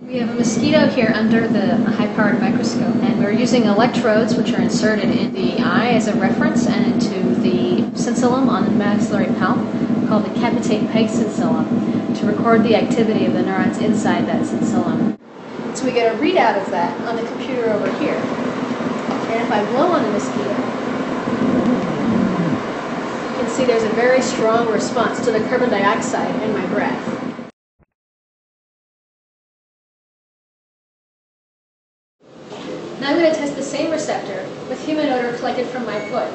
We have a mosquito here under the high-powered microscope, and we're using electrodes which are inserted in the eye as a reference and into the sensillum on the maxillary palp, called the capitate peg sensillum, to record the activity of the neurons inside that sensillum. So we get a readout of that on the computer over here. And if I blow on the mosquito, you can see there's a very strong response to the carbon dioxide in my breath. Now I'm going to test the same receptor with human odor collected from my foot.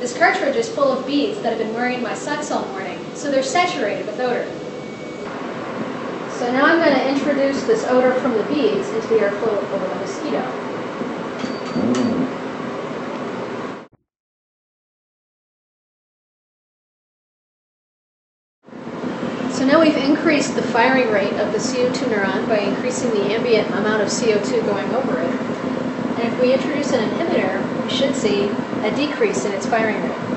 This cartridge is full of beads that I've been wearing in my socks all morning, so they're saturated with odor. So now I'm going to introduce this odor from the beads into the airflow of the mosquito. So now we've increased the firing rate of the CO2 neuron by increasing the ambient amount of CO2 going over it. And if we introduce an inhibitor, we should see a decrease in its firing rate.